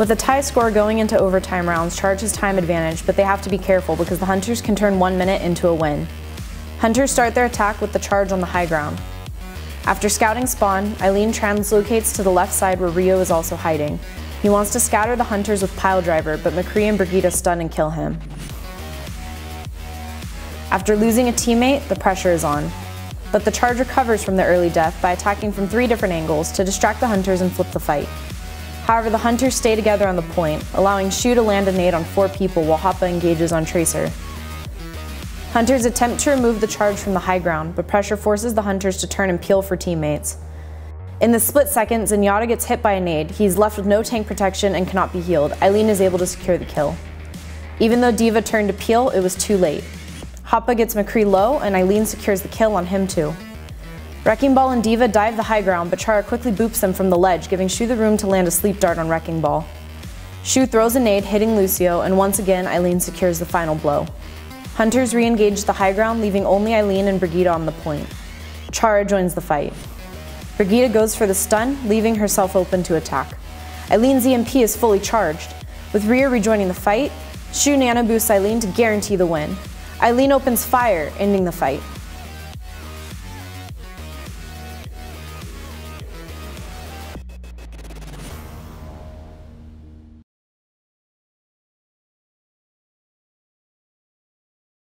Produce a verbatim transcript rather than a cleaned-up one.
With a tie score going into overtime rounds, Charge has time advantage, but they have to be careful because the Hunters can turn one minute into a win. Hunters start their attack with the Charge on the high ground. After scouting spawn, Eileen translocates to the left side where Rio is also hiding. He wants to scatter the Hunters with Pile Driver, but McCree and Brigitte stun and kill him. After losing a teammate, the pressure is on. But the Charge recovers from the early death by attacking from three different angles to distract the Hunters and flip the fight. However, the Hunters stay together on the point, allowing Shu to land a nade on four people while Hoppa engages on Tracer. Hunters attempt to remove the Charge from the high ground, but pressure forces the Hunters to turn and peel for teammates. In the split second, Zenyatta gets hit by a nade. He's left with no tank protection and cannot be healed. Eileen is able to secure the kill. Even though D.Va turned to peel, it was too late. Hoppa gets McCree low, and Eileen secures the kill on him too. Wrecking Ball and D.Va dive the high ground, but Chara quickly boops them from the ledge, giving Shu the room to land a sleep dart on Wrecking Ball. Shu throws a nade, hitting Lucio, and once again Eileen secures the final blow. Hunters re-engage the high ground, leaving only Eileen and Brigitte on the point. Chara joins the fight. Brigitte goes for the stun, leaving herself open to attack. Eileen's E M P is fully charged. With Rhea rejoining the fight, Shu nano boosts Eileen to guarantee the win. Eileen opens fire, ending the fight.